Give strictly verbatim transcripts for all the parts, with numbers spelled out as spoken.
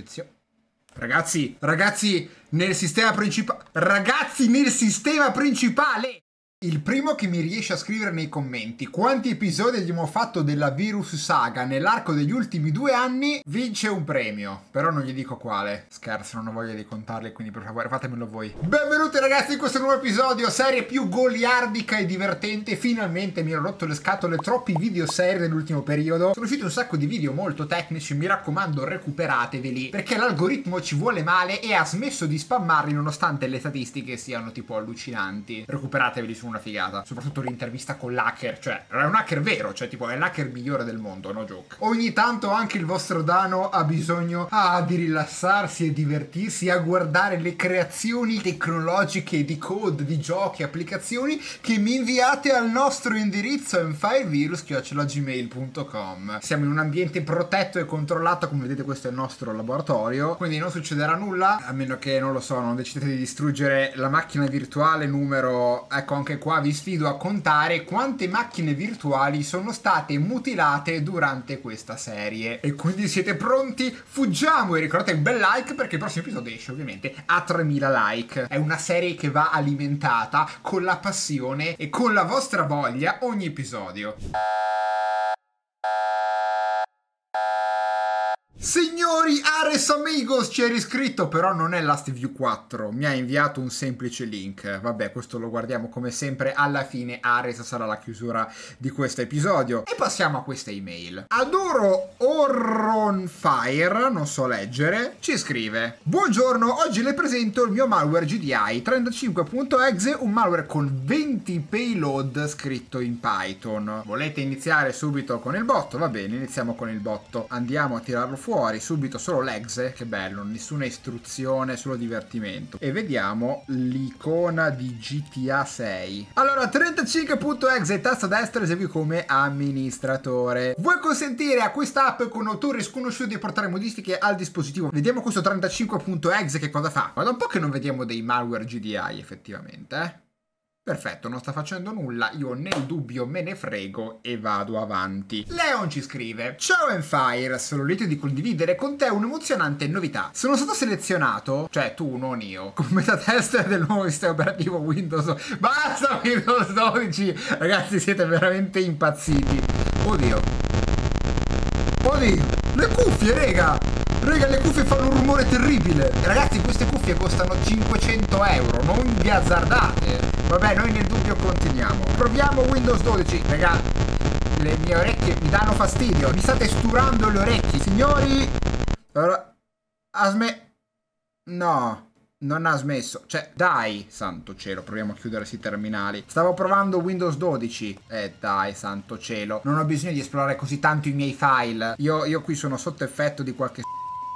Eccezione. Ragazzi, ragazzi, nel sistema principale... Ragazzi, nel sistema principale! Il primo che mi riesce a scrivere nei commenti quanti episodi abbiamo fatto della Virus Saga nell'arco degli ultimi due anni vince un premio. Però non gli dico quale. Scherzo, non ho voglia di contarli, quindi per favore fatemelo voi. Benvenuti ragazzi in questo nuovo episodio, serie più goliardica e divertente. Finalmente mi hanno rotto le scatole troppi video serie nell'ultimo periodo. Sono usciti un sacco di video molto tecnici, mi raccomando recuperateveli, perché l'algoritmo ci vuole male e ha smesso di spammarli nonostante le statistiche siano tipo allucinanti. Recuperateveli, una figata, soprattutto l'intervista con l'hacker, cioè era un hacker vero, cioè tipo è l'hacker migliore del mondo, no joke. Ogni tanto anche il vostro Dano ha bisogno ah, di rilassarsi e divertirsi a guardare le creazioni tecnologiche di code, di giochi, applicazioni che mi inviate al nostro indirizzo enfire virus chiocciola gmail punto com. Siamo in un ambiente protetto e controllato, come vedete questo è il nostro laboratorio, quindi non succederà nulla, a meno che non lo so, non decidete di distruggere la macchina virtuale numero, ecco anche qua vi sfido a contare quante macchine virtuali sono state mutilate durante questa serie. E quindi siete pronti? Fuggiamo! E ricordate un bel like perché il prossimo episodio esce ovviamente a tremila like. È una serie che va alimentata con la passione e con la vostra voglia ogni episodio. Signori, Ares Amigos ci è riscritto, però non è Last View quattro, mi ha inviato un semplice link. Vabbè, questo lo guardiamo come sempre alla fine, Ares sarà la chiusura di questo episodio. E passiamo a questa email. Adoro Enfire, non so leggere, ci scrive: buongiorno, oggi le presento il mio malware G D I trentacinque punto exe, un malware con venti payload scritto in Python. Volete iniziare subito con il botto? Va bene, iniziamo con il botto. Andiamo a tirarlo fuori. Fuori subito solo l'exe, che bello, nessuna istruzione, solo divertimento. E vediamo l'icona di G T A sei. Allora, trentacinque punto exe, tasto destro, esegui come amministratore. Vuoi consentire a questa app con autori sconosciuti di portare modifiche al dispositivo? Vediamo questo trentacinque punto exe che cosa fa. Guarda un po' che non vediamo dei malware G D I effettivamente, eh. Perfetto, non sta facendo nulla, io nel dubbio me ne frego e vado avanti. Leon ci scrive: ciao Enfire, sono lieto di condividere con te un'emozionante novità. Sono stato selezionato, cioè tu, non io, come metatester del nuovo sistema operativo Windows dodici. Basta Windows dodici! Ragazzi, siete veramente impazziti. Oddio. Oddio. Le cuffie, rega! Raga, le cuffie fanno un rumore terribile. Ragazzi, queste cuffie costano cinquecento euro, non vi azzardate. Vabbè, noi nel dubbio continuiamo. Proviamo Windows dodici. Raga, le mie orecchie mi danno fastidio. Mi state sturando le orecchie, signori. Allora, ha smesso. No, non ha smesso. Cioè, dai, santo cielo. Proviamo a chiudere questi terminali. Stavo provando Windows dodici. Eh, dai, santo cielo. Non ho bisogno di esplorare così tanto i miei file. Io, io qui sono sotto effetto di qualche...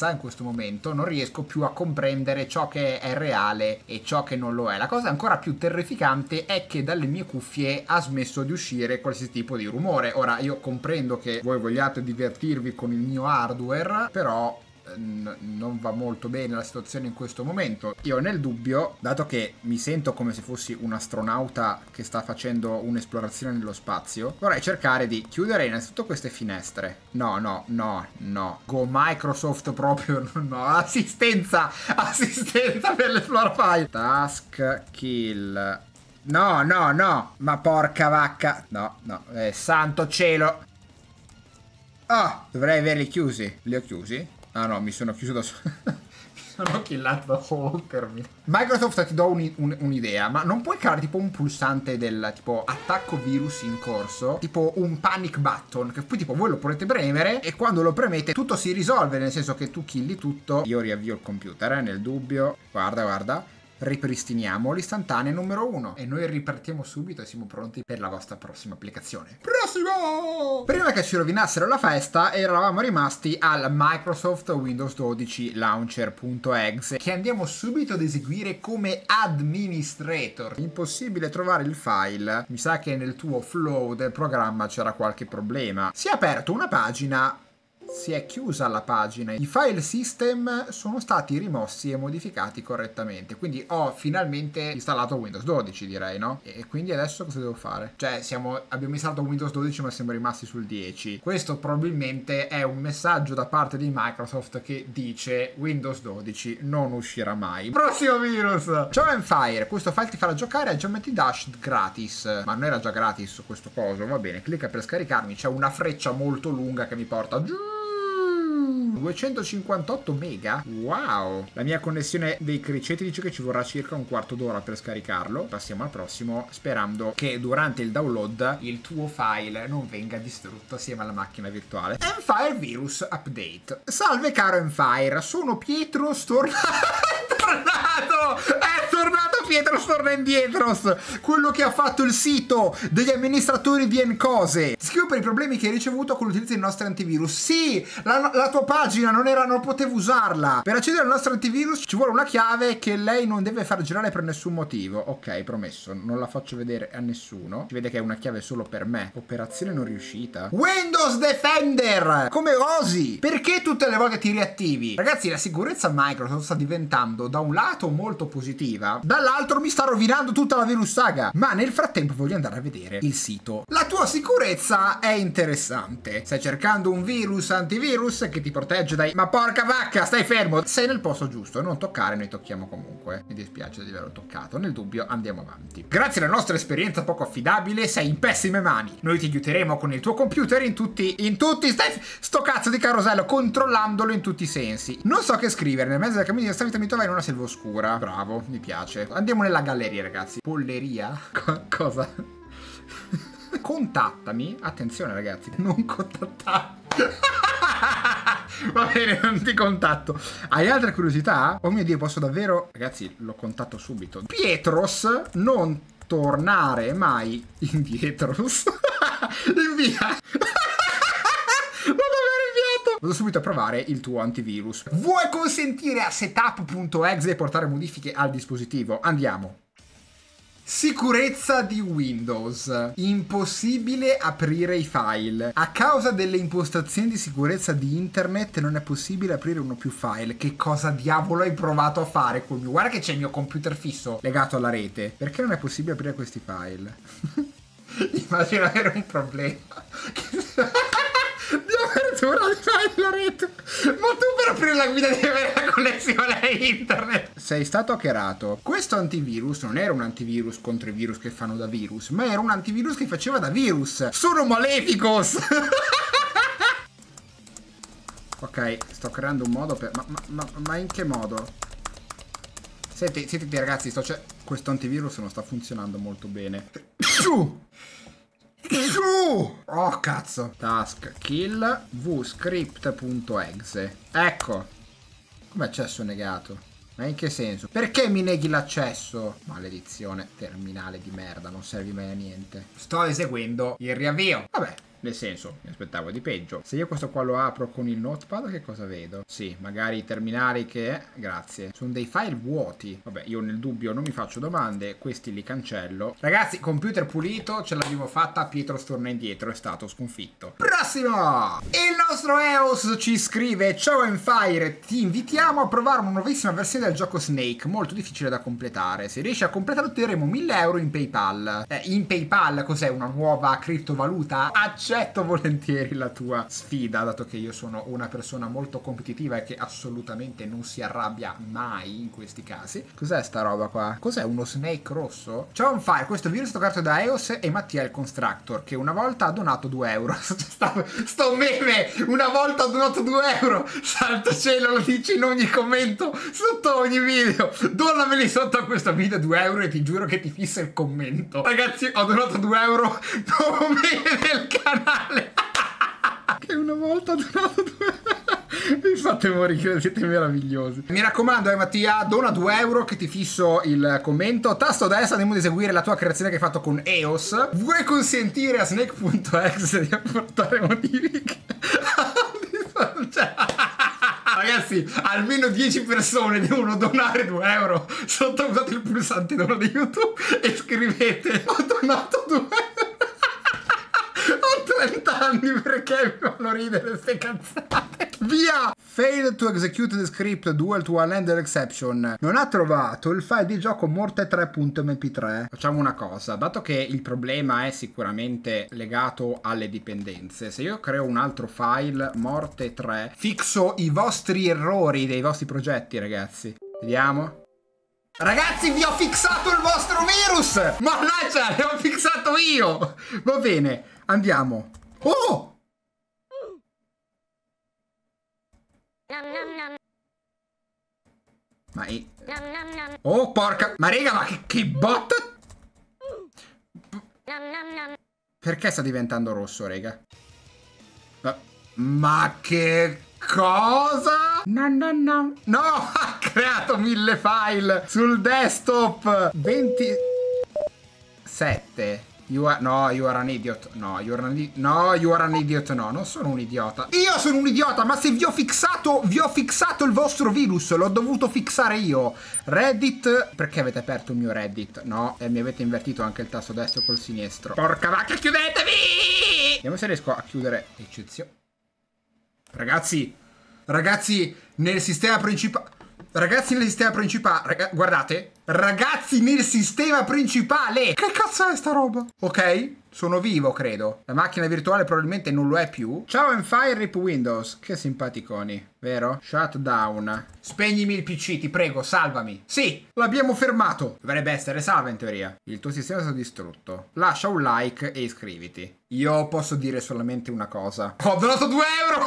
in questo momento non riesco più a comprendere ciò che è reale e ciò che non lo è. La cosa ancora più terrificante è che dalle mie cuffie ha smesso di uscire qualsiasi tipo di rumore. Ora, io comprendo che voi vogliate divertirvi con il mio hardware, però non va molto bene la situazione in questo momento. Io nel dubbio, dato che mi sento come se fossi un astronauta che sta facendo un'esplorazione nello spazio, vorrei cercare di chiudere innanzitutto queste finestre. No, no, no, no. Go Microsoft proprio, no. Assistenza, assistenza per l'esplore file. Task kill. No, no, no. Ma porca vacca. No, no. Eh, santo cielo. Ah, oh, dovrei averli chiusi. Li ho chiusi? Ah no, mi sono chiuso da solo. Mi sono killato da solo termine. Microsoft, ti do un'idea, un, un ma non puoi creare tipo un pulsante del tipo attacco virus in corso, tipo un panic button, che poi tipo voi lo potete premere e quando lo premete tutto si risolve, nel senso che tu killi tutto. Io riavvio il computer, eh, nel dubbio. Guarda, guarda. Ripristiniamo l'istantanea numero uno e noi ripartiamo subito e siamo pronti per la vostra prossima applicazione. Prossimo! Prima che ci rovinassero la festa eravamo rimasti al Microsoft Windows dodici Launcher punto exe, che andiamo subito ad eseguire come administrator. Impossibile trovare il file, mi sa che nel tuo flow del programma c'era qualche problema. Si è aperto una pagina si è chiusa la pagina, i file system sono stati rimossi e modificati correttamente, quindi ho finalmente installato Windows dodici, direi, no? E quindi adesso cosa devo fare? Cioè siamo, abbiamo installato Windows dodici ma siamo rimasti sul dieci. Questo probabilmente è un messaggio da parte di Microsoft che dice Windows dodici non uscirà mai. Prossimo virus! Ciao Enfire, questo file ti farà giocare a Geometry Dash gratis, ma non era già gratis questo coso, va bene, clicca per scaricarmi, c'è una freccia molto lunga che mi porta giù. duecentocinquantotto mega? Wow! La mia connessione dei criceti dice che ci vorrà circa un quarto d'ora per scaricarlo. Passiamo al prossimo, sperando che durante il download il tuo file non venga distrutto assieme alla macchina virtuale. Enfire virus update. Salve caro Enfire, sono Pietro Stornato. Tornato! È tornato Pietro Stornendietros, quello che ha fatto il sito degli amministratori di Encose. Scrivo per i problemi che hai ricevuto con l'utilizzo dei nostri antivirus. Sì, la, la tua pagina non era, non potevo usarla. Per accedere al nostro antivirus ci vuole una chiave che lei non deve far girare per nessun motivo. Ok, promesso, non la faccio vedere a nessuno. Si vede che è una chiave solo per me. Operazione non riuscita. Windows Defender! Come osi? Perché tutte le volte ti riattivi? Ragazzi, la sicurezza Microsoft sta diventando da un lato molto positiva, dall'altro mi sta rovinando tutta la Virus Saga. Ma nel frattempo voglio andare a vedere il sito. La tua sicurezza è interessante. Stai cercando un virus antivirus che ti protegge dai... Ma porca vacca, stai fermo! Sei nel posto giusto, non toccare, noi tocchiamo comunque. Mi dispiace di averlo toccato, nel dubbio andiamo avanti. Grazie alla nostra esperienza poco affidabile sei in pessime mani. Noi ti aiuteremo con il tuo computer in tutti... In tutti... Stai... Sto cazzo di carosello, controllandolo in tutti i sensi. Non so che scrivere, nel mezzo della cammina di strada mi trovai in una selva oscura. Bravo, mi piace. Andiamo nella galleria, ragazzi. Polleria? Co- cosa? Contattami. Attenzione, ragazzi. Non contattare. Va bene, non ti contatto. Hai altre curiosità? Oh mio Dio, posso davvero... Ragazzi, lo contatto subito. Pietros, non tornare mai indietros. Invia. Vado subito a provare il tuo antivirus. Vuoi consentire a setup punto exe di portare modifiche al dispositivo? Andiamo. Sicurezza di Windows. Impossibile aprire i file. A causa delle impostazioni di sicurezza di internet non è possibile aprire uno più file. Che cosa diavolo hai provato a fare con mio? Guarda che c'è il mio computer fisso legato alla rete. Perché non è possibile aprire questi file? Immagino avere un problema. Di apertura di file la rete. Ma tu per aprire la guida devi avere la connessione a internet. Sei stato hackerato. Questo antivirus non era un antivirus contro i virus che fanno da virus, ma era un antivirus che faceva da virus. Sono maleficos. Ok, sto creando un modo per... Ma, ma, ma, ma in che modo? Senti, sentite ragazzi, sto... Cioè, questo antivirus non sta funzionando molto bene. Su! Giù! Oh cazzo! Task kill vscript punto exe. Ecco! Come accesso negato? Ma in che senso? Perché mi neghi l'accesso? Maledizione terminale di merda, non servi mai a niente. Sto eseguendo il riavvio. Vabbè. Nel senso, mi aspettavo di peggio. Se io questo qua lo apro con il notepad, che cosa vedo? Sì, magari i terminali che... Grazie. Sono dei file vuoti. Vabbè, io nel dubbio non mi faccio domande. Questi li cancello. Ragazzi, computer pulito. Ce l'avevo fatta. Pietro storna indietro. È stato sconfitto. Prossimo! Il nostro Eos ci scrive: ciao Enfire, ti invitiamo a provare una nuovissima versione del gioco Snake. Molto difficile da completare. Se riesci a completarlo otterremo mille euro in PayPal. Eh, in PayPal cos'è? Una nuova criptovaluta? Accetto Accetto volentieri la tua sfida, dato che io sono una persona molto competitiva e che assolutamente non si arrabbia mai in questi casi. Cos'è sta roba qua? Cos'è uno snake rosso? Ciao Enfire, questo virus è toccato da Eos e Mattia il Constructor, che una volta ha donato due euro. Sto, sto meme, una volta ha donato due euro. Santo cielo, lo dici in ogni commento, sotto ogni video. Donameli sotto a questo video due euro e ti giuro che ti fissa il commento. Ragazzi, ho donato due euro, non me del canale. Che una volta ha donato due. Mi fate morire, siete meravigliosi. Mi raccomando, eh, Mattia, dona due euro che ti fisso il commento. Tasto destra, andiamo ad eseguire la tua creazione che hai fatto con Eos. Vuoi consentire a Snake punto exe di apportare modifiche? Ragazzi, almeno dieci persone devono donare due euro. Sotto usate il pulsante dono di YouTube e scrivete: ho donato due euro. trenta anni perché mi fanno ridere ste cazzate. Via! Failed to execute the script dual to an handler exception. Non ha trovato il file di gioco morte tre punto m p tre. Facciamo una cosa, dato che il problema è sicuramente legato alle dipendenze, se io creo un altro file morte tre, fixo i vostri errori dei vostri progetti, ragazzi. Vediamo. Ragazzi, vi ho fixato il vostro virus! Mannaggia, l'ho fixato io! Va bene, andiamo. Oh! Ma è... Oh, porca... Ma raga, ma che, che botta... Perché sta diventando rosso, raga? Ma, ma che... Cosa? No, no, no. No, ha creato mille file sul desktop. ventisette. You are... No, you are an idiot. No, you are an idiot. No, you are an idiot. No, non sono un idiota. Io sono un idiota, ma se vi ho fixato, vi ho fixato il vostro virus. L'ho dovuto fixare io. Reddit. Perché avete aperto il mio Reddit? No, e mi avete invertito anche il tasto destro col sinistro. Porca vacca, chiudetevi! Vediamo se riesco a chiudere. Eccezione. Ragazzi, ragazzi, nel sistema principale... Ragazzi, nel sistema principale... Raga guardate. Ragazzi, nel sistema principale. Che cazzo è sta roba? Ok, sono vivo, credo. La macchina virtuale probabilmente non lo è più. Ciao, Enfire rip Windows. Che simpaticoni, vero? Shutdown. Spegnimi il P C, ti prego, salvami. Sì, l'abbiamo fermato. Dovrebbe essere salva in teoria. Il tuo sistema è stato distrutto. Lascia un like e iscriviti. Io posso dire solamente una cosa. Ho donato due euro!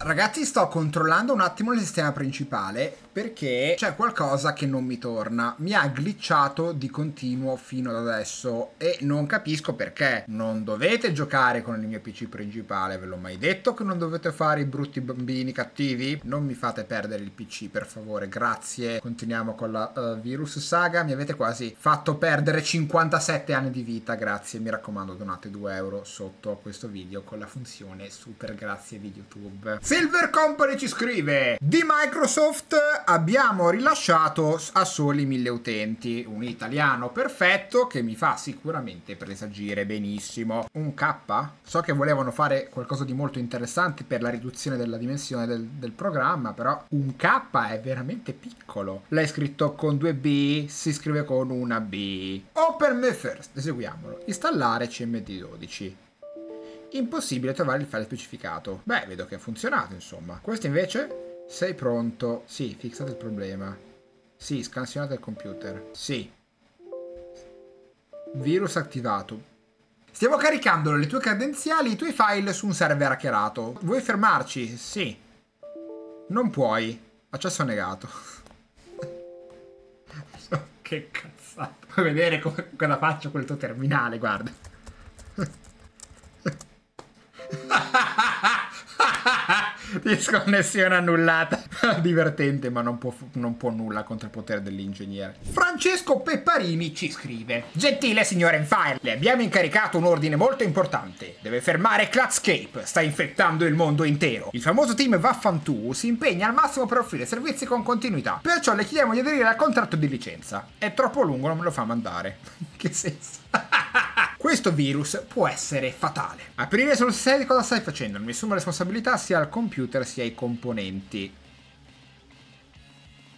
Ragazzi, sto controllando un attimo il sistema principale perché c'è qualcosa che non mi torna. Mi ha glitchato di continuo fino ad adesso e non capisco perché. Non dovete giocare con il mio P C principale, ve l'ho mai detto che non dovete fare i brutti bambini cattivi? Non mi fate perdere il P C, per favore, grazie. Continuiamo con la uh, Virus Saga, mi avete quasi fatto perdere cinquantasette anni di vita, grazie. Mi raccomando, donate due euro sotto a questo video con la funzione super grazie di YouTube. Silver Company ci scrive: di Microsoft abbiamo rilasciato a soli mille utenti. Un italiano perfetto che mi fa sicuramente presagire benissimo. Un K? So che volevano fare qualcosa di molto interessante per la riduzione della dimensione del, del programma, però un K è veramente piccolo. L'hai scritto con due B, si scrive con una B. Open me first, eseguiamolo. Installare C M D dodici. Impossibile trovare il file specificato. Beh, vedo che ha funzionato, insomma. Questo invece? Sei pronto? Sì, fixate il problema. Sì, scansionate il computer. Sì. Virus attivato. Stiamo caricando le tue credenziali e i tuoi file su un server hackerato. Vuoi fermarci? Sì. Non puoi. Accesso negato. Che cazzata. Puoi vedere come, cosa faccio col tuo terminale, guarda. Disconnessione annullata. Divertente, ma non può, non può nulla contro il potere dell'ingegnere. Francesco Pepparini ci scrive: gentile signor Enfire, le abbiamo incaricato un ordine molto importante. Deve fermare Clutchscape, sta infettando il mondo intero. Il famoso team Vaffantù si impegna al massimo per offrire servizi con continuità, perciò le chiediamo di aderire al contratto di licenza. È troppo lungo, non me lo fa mandare. Che senso? Questo virus può essere fatale. Aprire sul serio cosa stai facendo? Non assumo responsabilità sia al computer sia ai componenti.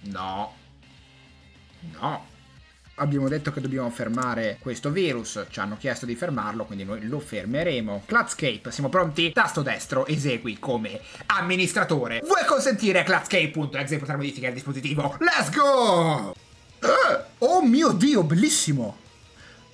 No. No. Abbiamo detto che dobbiamo fermare questo virus. Ci hanno chiesto di fermarlo, quindi noi lo fermeremo. Cluttscape, siamo pronti? Tasto destro, esegui come amministratore. Vuoi consentire a Cluttscape punto e x e poter modificare il dispositivo? Let's go! Oh mio Dio, bellissimo!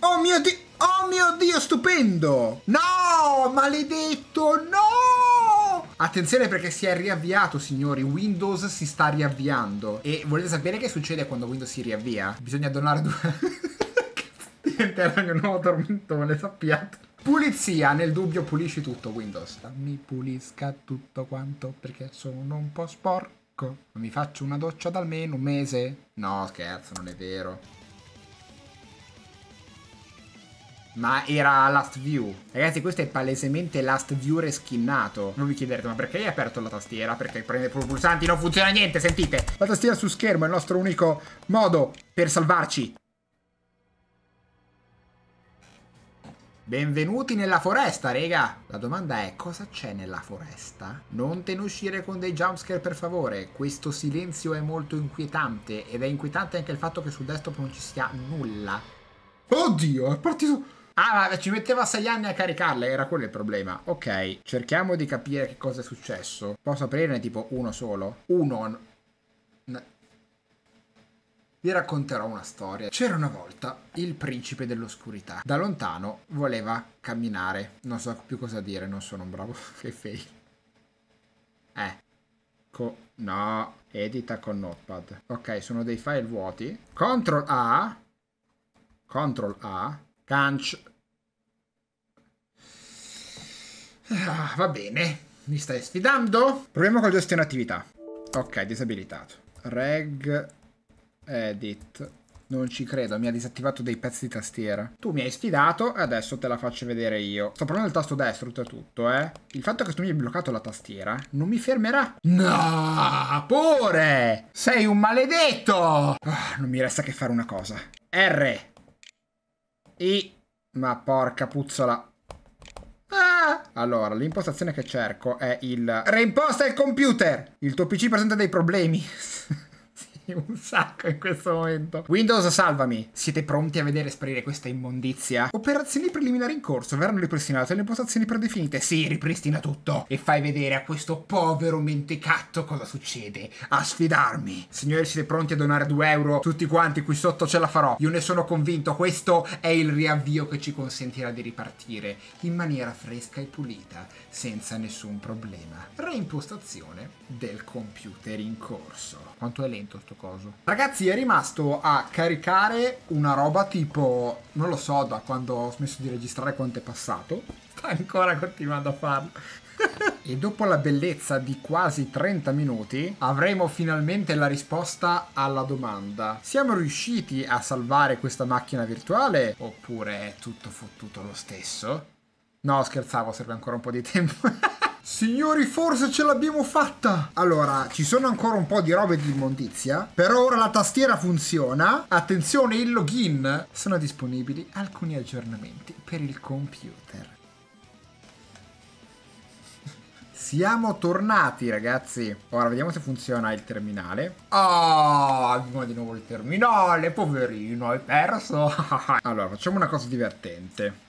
Oh mio Dio! Oh mio Dio, stupendo! No, maledetto, no! Attenzione perché si è riavviato, signori. Windows si sta riavviando. E volete sapere che succede quando Windows si riavvia? Bisogna donare due... Diventerà un nuovo tormentone, sappiate. Pulizia, nel dubbio pulisci tutto, Windows. Mi pulisca tutto quanto perché sono un po' sporco. Mi faccio una doccia da almeno un mese? No, scherzo, non è vero. Ma era Last View. Ragazzi, questo è palesemente Last View reskinnato. Non vi chiederete, ma perché hai aperto la tastiera? Perché prende i pulsanti, non funziona niente, sentite. La tastiera su schermo è il nostro unico modo per salvarci. Benvenuti nella foresta, raga! La domanda è, cosa c'è nella foresta? Non te ne uscire con dei jumpscare, per favore. Questo silenzio è molto inquietante. Ed è inquietante anche il fatto che sul desktop non ci sia nulla. Oddio, è partito... Ah, ma ci metteva sei anni a caricarle, era quello il problema. Ok, cerchiamo di capire che cosa è successo. Posso aprirne tipo uno solo? Uno... Vi racconterò una storia. C'era una volta il principe dell'oscurità. Da lontano voleva camminare. Non so più cosa dire, non sono un bravo fei. Eh. Co no. Edita con notepad. Ok, sono dei file vuoti. Ctrl A. Ctrl A. Canc. Ah, va bene. Mi stai sfidando? Proviamo con gestione attività. Ok, disabilitato. Reg... Edit. Non ci credo, mi ha disattivato dei pezzi di tastiera. Tu mi hai sfidato e adesso te la faccio vedere io. Sto parlando del tasto destro, tutto, eh. Il fatto che tu mi hai bloccato la tastiera non mi fermerà. No, pure! Sei un maledetto! Oh, non mi resta che fare una cosa. R. I. Ma porca puzzola. Ah. Allora, l'impostazione che cerco è il... Reimposta il computer! Il tuo P C presenta dei problemi. Un sacco in questo momento. Windows, salvami. Siete pronti a vedere sparire questa immondizia? Operazioni preliminari in corso. Verranno ripristinate le impostazioni predefinite. Sì, ripristina tutto. E fai vedere a questo povero mentecatto cosa succede. A sfidarmi. Signori, siete pronti a donare due euro? Tutti quanti qui sotto, ce la farò. Io ne sono convinto. Questo è il riavvio che ci consentirà di ripartire in maniera fresca e pulita, senza nessun problema. Reimpostazione del computer in corso. Quanto è lento sto coso. Ragazzi, è rimasto a caricare una roba tipo, non lo so, da quando ho smesso di registrare quanto è passato. Sta ancora continuando a farlo. E dopo la bellezza di quasi trenta minuti avremo finalmente la risposta alla domanda: siamo riusciti a salvare questa macchina virtuale oppure è tutto fottuto lo stesso? No, scherzavo, serve ancora un po' di tempo. Signori, forse ce l'abbiamo fatta! Allora, ci sono ancora un po' di robe di immondizia. Per ora la tastiera funziona. Attenzione, il login! Sono disponibili alcuni aggiornamenti per il computer. Siamo tornati, ragazzi. Ora, vediamo se funziona il terminale. Ah, oh, di nuovo il terminale, poverino, hai perso. Allora, facciamo una cosa divertente.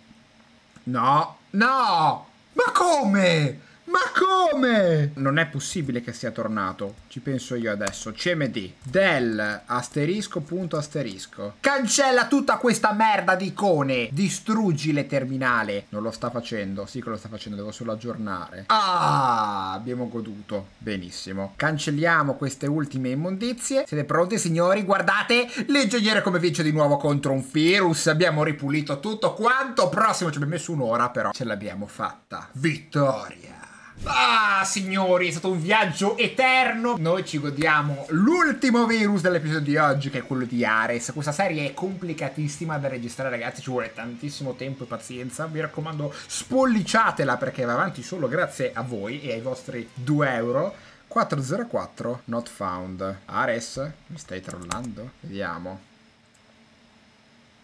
No, no! Ma come? Ma come? Non è possibile che sia tornato. Ci penso io adesso. C M D. Del asterisco punto asterisco. Cancella tutta questa merda di icone. Distruggi le terminale. Non lo sta facendo. Sì che lo sta facendo. Devo solo aggiornare. Ah, abbiamo goduto. Benissimo. Cancelliamo queste ultime immondizie. Siete pronti, signori? Guardate. L'ingegnere come vince di nuovo contro un virus. Abbiamo ripulito tutto quanto. Prossimo, ci abbiamo messo un'ora però. Ce l'abbiamo fatta. Vittoria. Ah, signori, è stato un viaggio eterno. Noi ci godiamo l'ultimo virus dell'episodio di oggi, che è quello di Ares. Questa serie è complicatissima da registrare, ragazzi. Ci vuole tantissimo tempo e pazienza. Mi raccomando, spolliciatela, perché va avanti solo grazie a voi e ai vostri due euro. quattro zero quattro not found. Ares, mi stai trollando? Vediamo.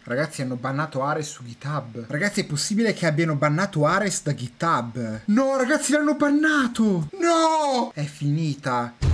Ragazzi, hanno bannato Ares su GitHub. Ragazzi, è possibile che abbiano bannato Ares da GitHub? No, ragazzi, l'hanno bannato! No! È finita.